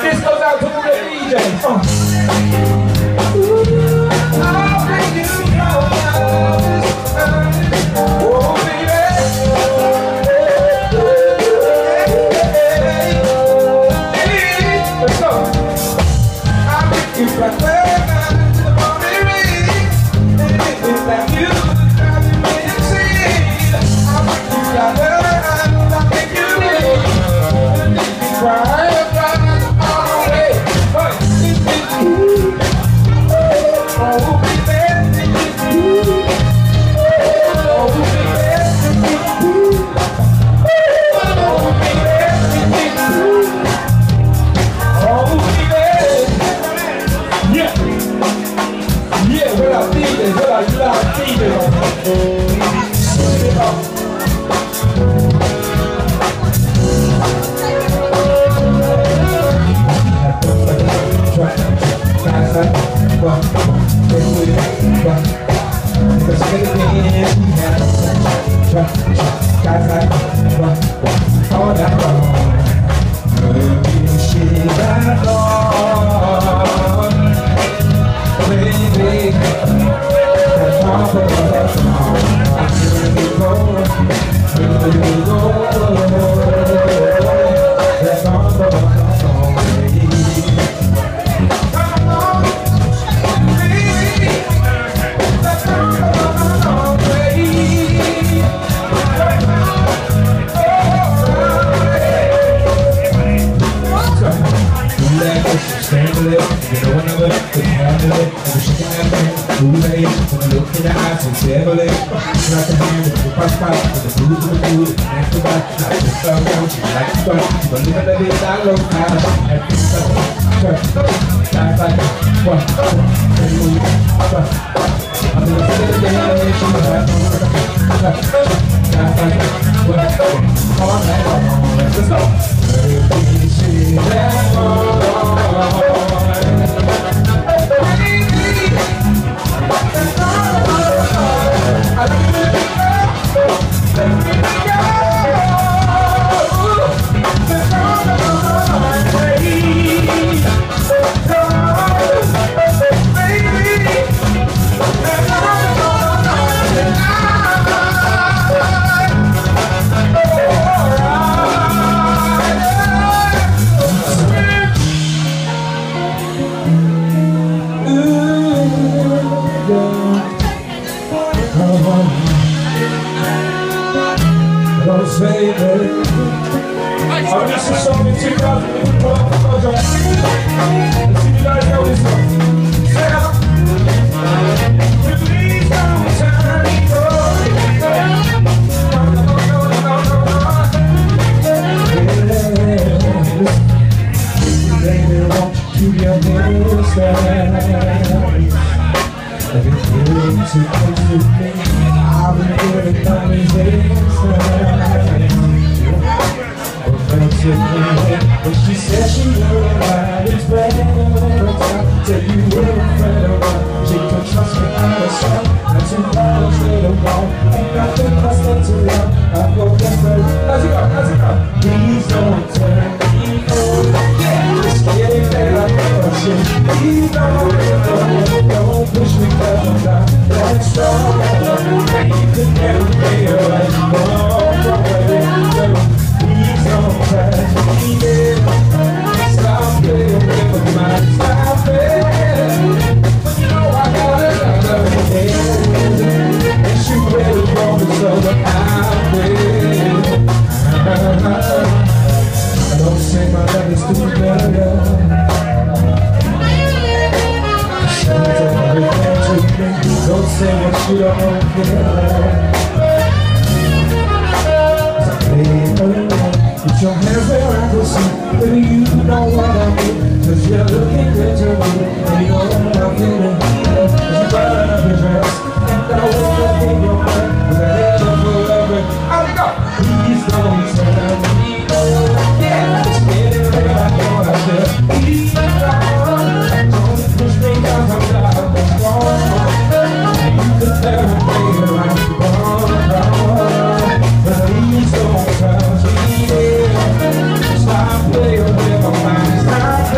This goes out to the DJ. Stop playing with my mind. Stop